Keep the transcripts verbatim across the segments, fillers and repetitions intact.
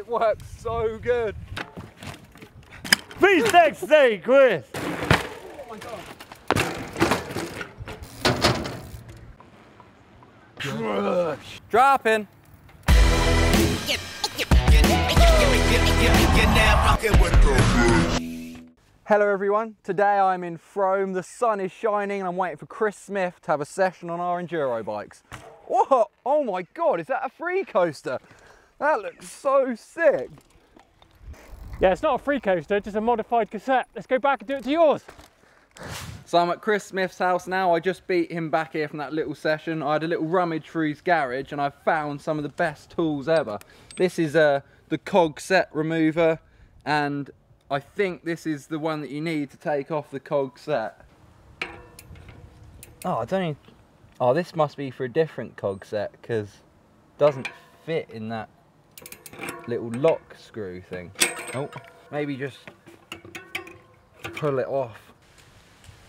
It works so good. Be sexy, Chris. Oh my God. Crush. Dropping. Hello everyone, today I'm in Frome, the sun is shining and I'm waiting for Chris Smith to have a session on our enduro bikes. Whoa, oh my God, is that a free coaster? That looks so sick. Yeah, it's not a free coaster, just a modified cassette. Let's go back and do it to yours. So I'm at Chris Smith's house now. I just beat him back here from that little session. I had a little rummage through his garage and I found some of the best tools ever. This is uh, the cog set remover, and I think this is the one that you need to take off the cog set. Oh, I don't even... Oh, this must be for a different cog set because it doesn't fit in that little lock screw thing. Oh, maybe just pull it off.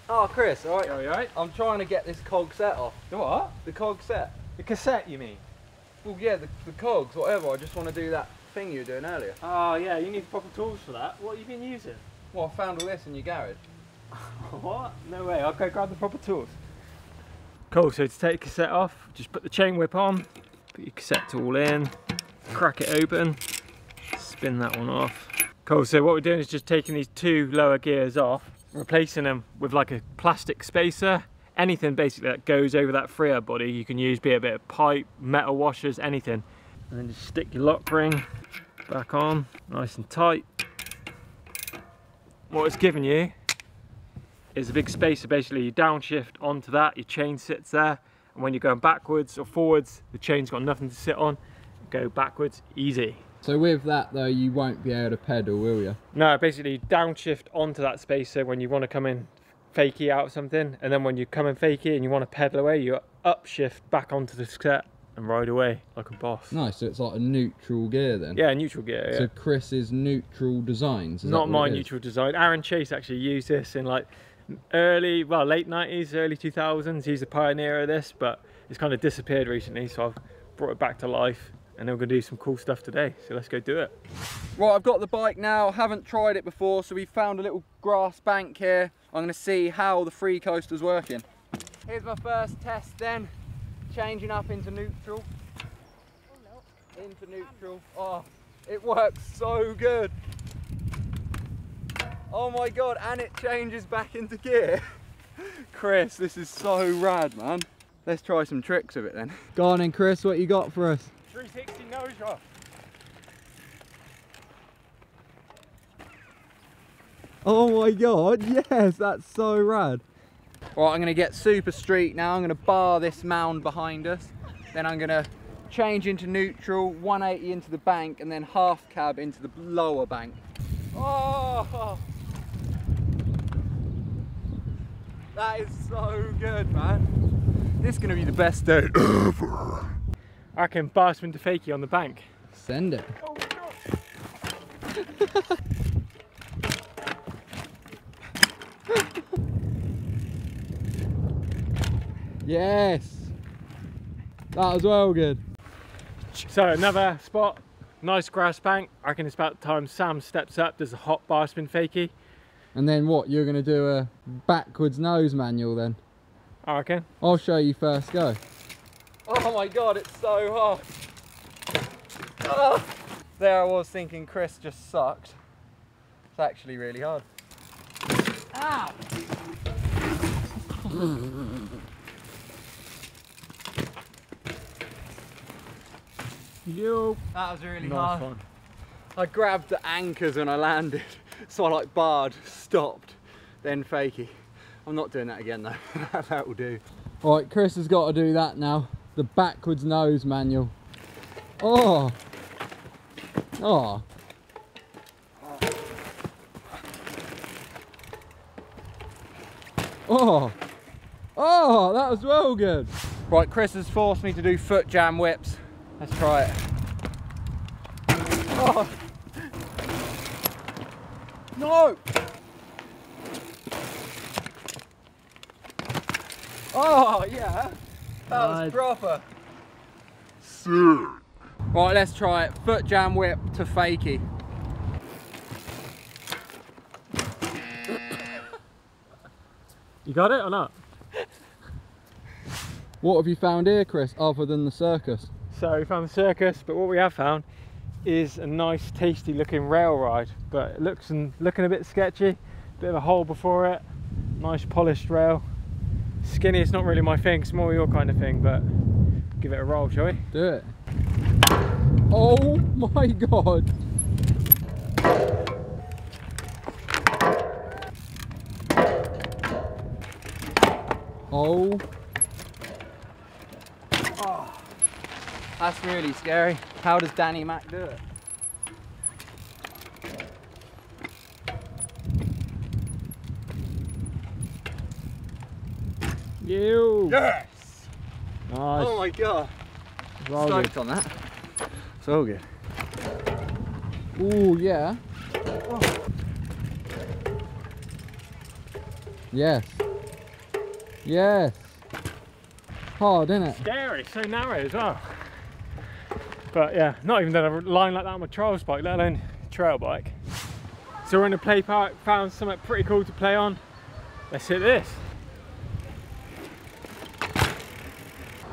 Oh, Chris, all right? All right. I'm trying to get this cog set off. The what? The cog set. The cassette, you mean? Well, yeah, the, the cogs, whatever. I just want to do that thing you were doing earlier. Oh, yeah, you need proper tools for that. What have you been using? Well, I found all this in your garage. What? No way. I'll go grab the proper tools. Cool, so to take the cassette off, just put the chain whip on, put your cassette tool in, crack it open, spin that one off. Cool, so what we're doing is just taking these two lower gears off, replacing them with like a plastic spacer, anything basically that goes over that free air body you can use, be a bit of pipe, metal washers, anything. And then just stick your lock ring back on, nice and tight. What it's giving you is a big spacer. Basically you downshift onto that, your chain sits there, and when you're going backwards or forwards, the chain's got nothing to sit on, go backwards, easy. So with that though, you won't be able to pedal, will you? No, basically downshift onto that spacer when you want to come in fakie out of something, and then when you come in fakie and you want to pedal away, you upshift back onto the set and ride away like a boss. Nice, so it's like a neutral gear then? Yeah, neutral gear, yeah. So Chris's neutral designs? Not my neutral design. Aaron Chase actually used this in like early, well, late nineties, early two thousands. He's the pioneer of this, but it's kind of disappeared recently, so I've brought it back to life. And then we're going to do some cool stuff today, so let's go do it. Right, I've got the bike now, haven't tried it before, so we found a little grass bank here. I'm going to see how the free coaster's working. Here's my first test then, changing up into neutral. Into neutral. Oh, it works so good. Oh my God, and it changes back into gear. Chris, this is so rad, man. Let's try some tricks of it then. Go on then, Chris, what you got for us? three sixty nose off. Oh my God, yes, that's so rad. All right, I'm gonna get super street now. I'm gonna bar this mound behind us. Then I'm gonna change into neutral, one eighty into the bank, and then half cab into the lower bank. Oh! That is so good, man. This is gonna be the best day ever. I can barge into fakie on the bank. Send it. Oh my God. Yes. That was well good. So another spot, nice grass bank. I reckon it's about time Sam steps up, does a hot bar spin fakie. And then what, you're gonna do a backwards nose manual then? I reckon. I'll show you first go. Oh my God, it's so hard. Oh. There I was thinking Chris just sucked. It's actually really hard. Ow! Yo. That was really nice hard. Fun. I grabbed the anchors when I landed, so I like barred, stopped, then fakie. I'm not doing that again though, that will do. All right, Chris has got to do that now. The backwards nose manual. Oh! Oh! Oh! Oh! That was well good! Right, Chris has forced me to do foot jam whips. Let's try it. Oh! No! Oh, yeah! That was proper. Sick. Right, let's try it. Foot jam whip to fakie. You got it or not? What have you found here, Chris, other than the circus? So we found the circus, but what we have found is a nice, tasty looking rail ride, but it looks and looking a bit sketchy. Bit of a hole before it, nice polished rail. Skinny, it's not really my thing, it's more your kind of thing, but give it a roll, shall we? Do it. Oh my God. Oh. Oh. That's really scary. How does Danny Mac do it? You. Yes! Nice. Oh my God. Well, stoked on that. It's all good. Ooh, yeah. Oh. Yes. Yes. Hard, isn't it? Scary, so narrow as well. But yeah, not even done a line like that on my trials bike, let alone trail bike. So we're in the play park, found something pretty cool to play on. Let's hit this.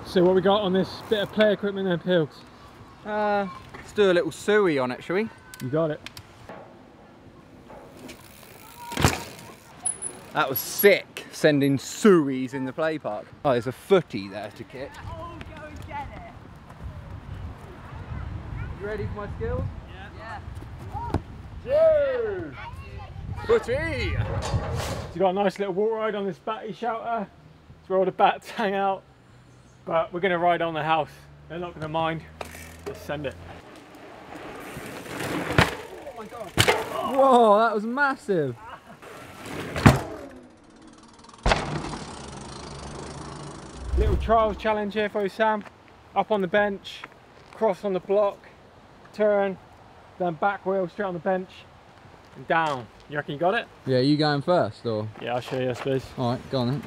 So what we got on this bit of play equipment then, Pilgs? Uh, let's do a little suey on it, shall we? You got it. That was sick, sending sueys in the play park. Oh, there's a footy there to kick. Oh, go and get it. You ready for my skills? Yeah. Yeah. Two. Footy. So you got a nice little wall ride on this batty shelter. It's where all the bats hang out. But we're going to ride on the house. They're not going to mind. Just send it. Oh my God. Oh. Whoa, that was massive. Little trials challenge here for you, Sam. Up on the bench, cross on the block, turn, then back wheel straight on the bench, and down. You reckon you got it? Yeah, you going first or? Yeah, I'll show you, I suppose. All right, go on then.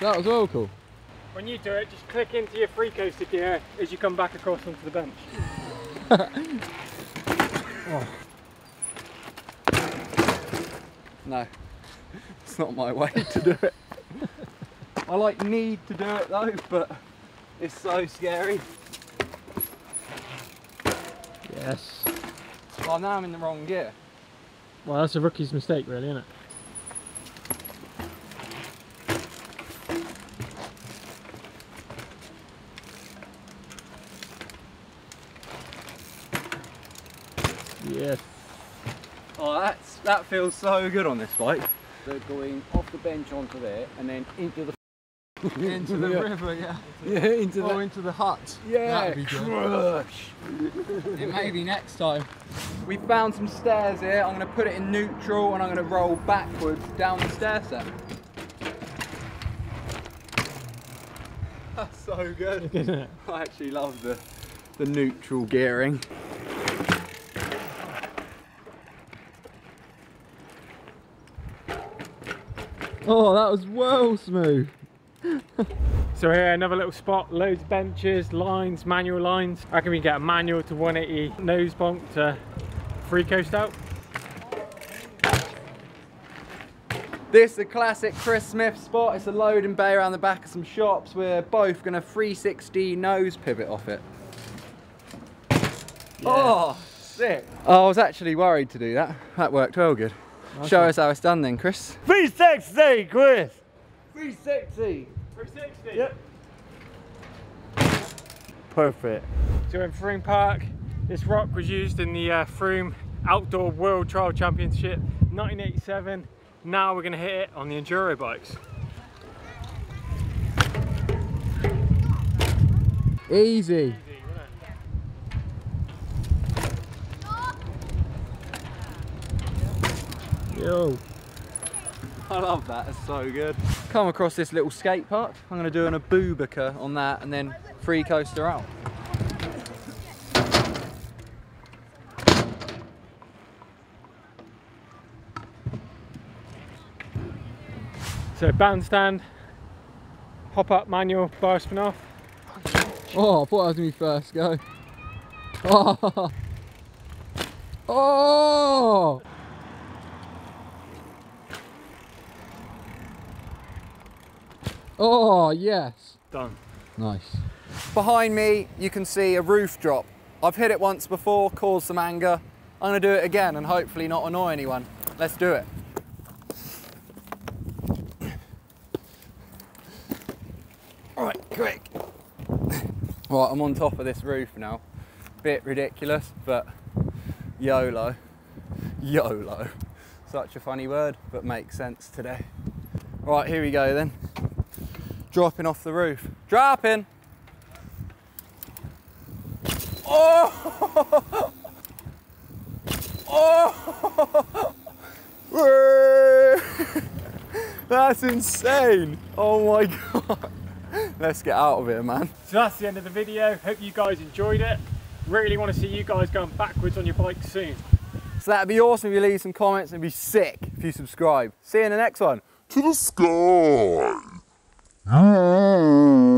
That was all cool. When you do it, just click into your free coaster gear as you come back across onto the bench. Oh. No, it's not my way to do it. I like need to do it though, but it's so scary. Yes. Well, now I'm in the wrong gear. Well, that's a rookie's mistake really, isn't it? Yes. Oh, that's, that feels so good on this bike. They're going off the bench onto there and then into the into the yeah. river, yeah. Yeah, into or the into the hut. Yeah. That'd be good. It may be next time. We found some stairs here. I'm going to put it in neutral and I'm going to roll backwards down the stair set. That's so good. Isn't it? I actually love the the neutral gearing. Oh, that was well smooth. So here, another little spot, loads of benches, lines, manual lines. I reckon we can get a manual to one eighty nose bonk to free coast out. This is the classic Chris Smith spot. It's a load and bay around the back of some shops. We're both going to three sixty nose pivot off it. Yes. Oh, sick. Oh, I was actually worried to do that. That worked well good. Okay. Show us how it's done then, Chris. three sixty, Chris! three sixty! three sixty? Yep. Perfect. So in Frome Park, this rock was used in the uh, Frome Outdoor World Trial Championship nineteen eighty-seven. Now we're going to hit it on the enduro bikes. Easy. Yo. I love that, it's so good. Come across this little skate park. I'm going to do an abubaka on that and then free coaster out. So bandstand, hop up manual, bar spin off. Oh, I thought I was going to be first, go. Oh! Oh! Oh, yes. Done. Nice. Behind me, you can see a roof drop. I've hit it once before, caused some anger. I'm going to do it again and hopefully not annoy anyone. Let's do it. All right, quick. Right, I'm on top of this roof now. Bit ridiculous, but YOLO. YOLO. Such a funny word, but makes sense today. All right, here we go then. Dropping off the roof. Dropping! Oh! Oh! That's insane! Oh my god! Let's get out of here, man. So that's the end of the video. Hope you guys enjoyed it. Really want to see you guys going backwards on your bike soon. So that'd be awesome if you leave some comments, and be sick if you subscribe. See you in the next one. To the sky! Oh.